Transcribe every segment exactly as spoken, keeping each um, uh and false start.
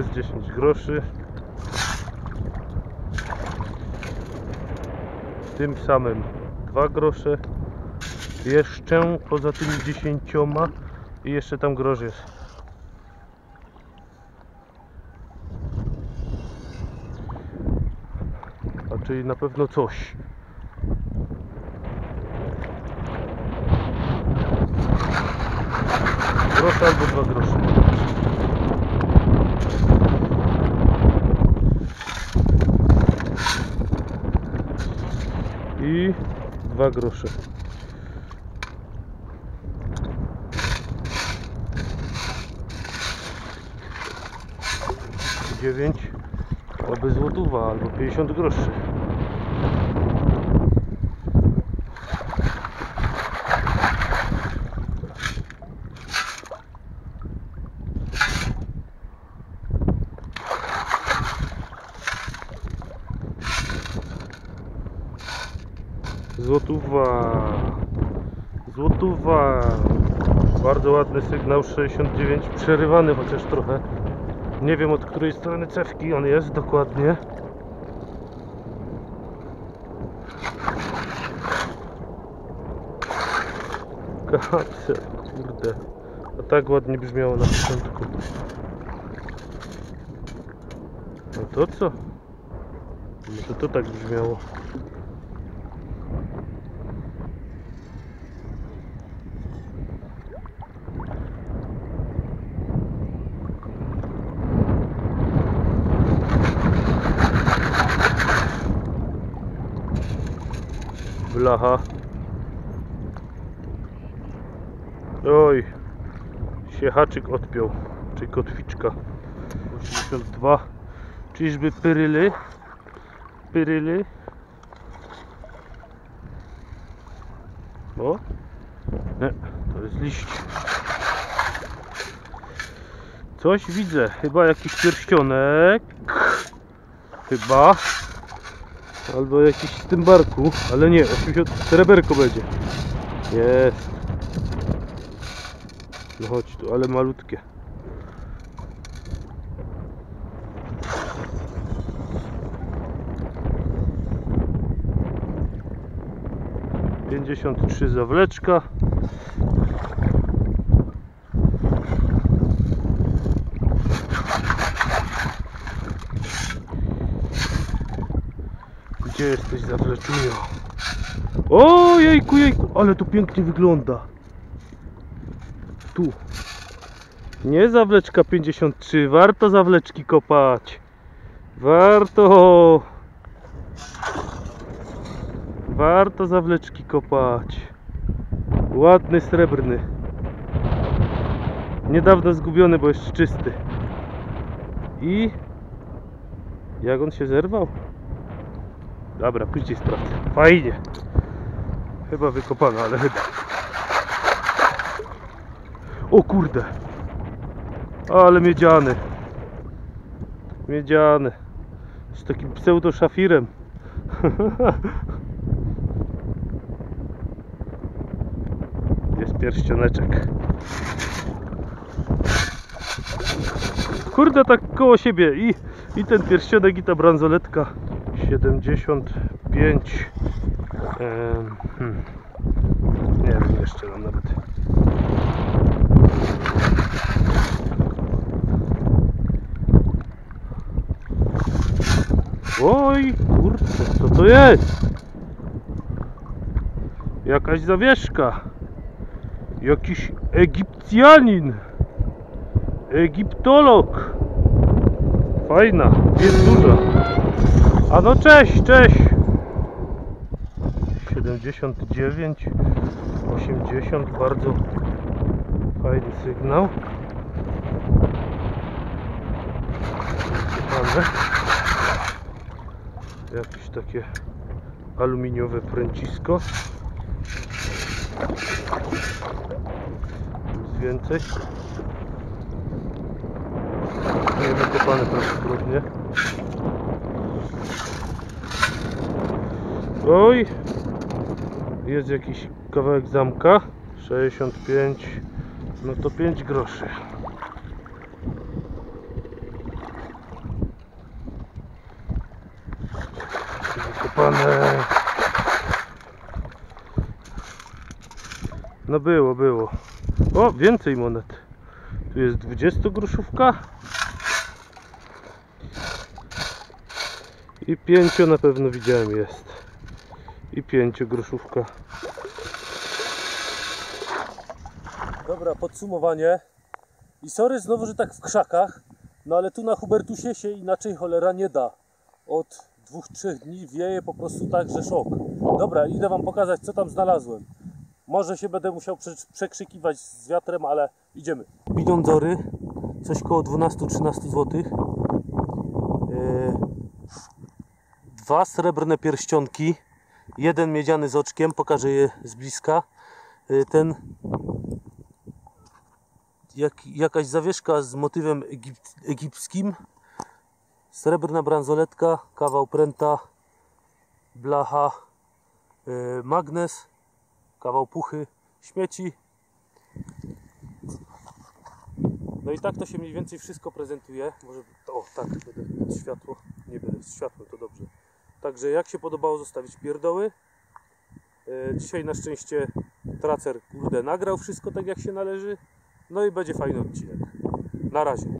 jest dziesięć groszy. Tym samym dwa grosze. Jeszcze poza tymi dziesięcioma i jeszcze tam grosz jest. A czyli na pewno coś. Grosz albo dwa grosze. I dwa grosze. dziewięć, albo złotówa, albo pięćdziesiąt groszy. Złotówa, złotówa, bardzo ładny sygnał, sześćdziesiąt dziewięć, przerywany chociaż trochę. Nie wiem, od której strony cewki on jest dokładnie. Kapsel, kurde. A tak ładnie brzmiało na początku. No to co? No to to tak brzmiało. Blacha. Oj, siechaczyk odpiął, czy kotwiczka. osiemdziesiąt dwa. Czyżby pyryly? Pyryly? O? Nie, to jest liść. Coś widzę, chyba jakiś pierścionek. Chyba. Albo jakiś z tym barku, ale nie, osiemdziesiąt sreberko będzie. Jest. No chodź tu, ale malutkie. pięćdziesiąt trzy zawleczka. Gdzie jesteś, zawleczują? O, jejku, jejku, ale to pięknie wygląda. Tu. Nie zawleczka pięćdziesiąt trzy, warto zawleczki kopać. Warto. Warto zawleczki kopać. Ładny, srebrny. Niedawno zgubiony, bo jest czysty. I... jak on się zerwał? Dobra, później sprawdzę. Fajnie. Chyba wykopano, ale chyba. O kurde. Ale miedziany. Miedziany. Z takim pseudo-szafirem. Jest pierścioneczek. Kurde, tak koło siebie. I, i ten pierścionek, i ta bransoletka. siedemdziesiąt pięć. Ehm, hmm. Nie wiem, jeszcze nam nawet. Oj, kurczę, co to jest? Jakaś zawieszka. Jakiś Egipcjanin. Egiptolog. Fajna, jest duża. A no cześć, cześć! siedemdziesiąt dziewięć, osiemdziesiąt, bardzo fajny sygnał. Jakieś takie aluminiowe pręcisko. Nic więcej. Nie wykopane prawdopodobnie. Oj, jest jakiś kawałek zamka, sześćdziesiąt pięć, no to pięć groszy. pan... E... No było, było. O, więcej monet. Tu jest dwudziestogroszówka. I pięcio na pewno widziałem jest. I pięciogroszówka. Dobra, podsumowanie. I sorry znowu, że tak w krzakach, no ale tu na Hubertusie się inaczej cholera nie da. Od dwóch, trzech dni wieje po prostu tak, że szok. Dobra, idę wam pokazać, co tam znalazłem. Może się będę musiał przekrzykiwać z wiatrem, ale idziemy. Bidon Dory, coś koło dwanaście-trzynaście złotych. Dwa srebrne pierścionki, jeden miedziany z oczkiem, pokażę je z bliska. Ten jak, jakaś zawieszka z motywem egip, egipskim, srebrna bransoletka, kawał pręta, blacha, yy, magnes, kawał puchy, śmieci. No i tak to się mniej więcej wszystko prezentuje. Może, o tak, będę światło, nie będę światło, to dobrze. Także jak się podobało, zostawić pierdoły. Yy, dzisiaj na szczęście tracer, kurde, nagrał wszystko tak jak się należy. No i będzie fajny odcinek. Na razie.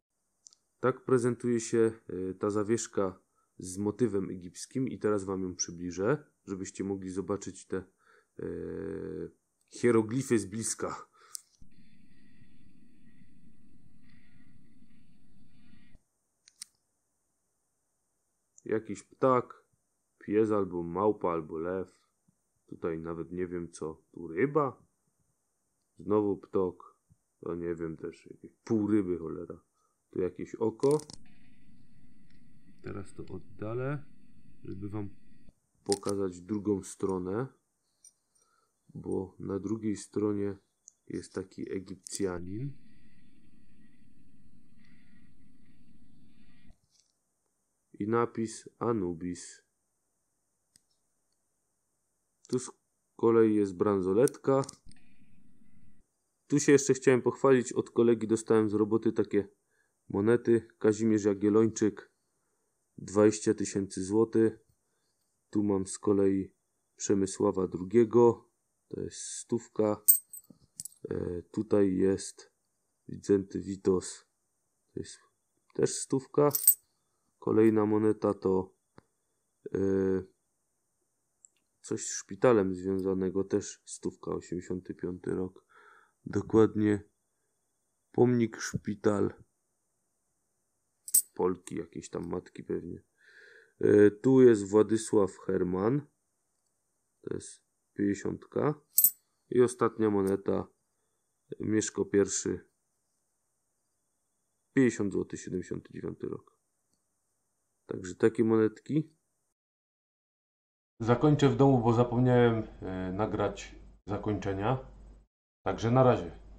Tak prezentuje się ta zawieszka z motywem egipskim i teraz wam ją przybliżę, żebyście mogli zobaczyć te yy, hieroglify z bliska. Jakiś ptak, pies albo małpa albo lew. Tutaj nawet nie wiem co. Tu ryba. Znowu ptok. To nie wiem też, jakieś pół ryby cholera. Tu jakieś oko. Teraz to oddalę, żeby wam pokazać drugą stronę. Bo na drugiej stronie jest taki Egipcjanin. I napis Anubis. Tu z kolei jest bransoletka. Tu się jeszcze chciałem pochwalić, od kolegi dostałem z roboty takie monety. Kazimierz Jagiellończyk, dwadzieścia tysięcy złotych. Tu mam z kolei Przemysława drugiego, to jest stówka. E, tutaj jest Wincenty Witos, to jest też stówka. Kolejna moneta to e, coś z szpitalem związanego, też stówka, osiemdziesiąty piąty rok. Dokładnie pomnik szpital Polki, jakieś tam matki pewnie. E, tu jest Władysław Herman, to jest pięćdziesiątka. I ostatnia moneta Mieszko Pierwszy, pięćdziesiąt złotych, siedemdziesiąty dziewiąty rok. Także takie monetki. Zakończę w domu, bo zapomniałem e, nagrać zakończenia. Także na razie.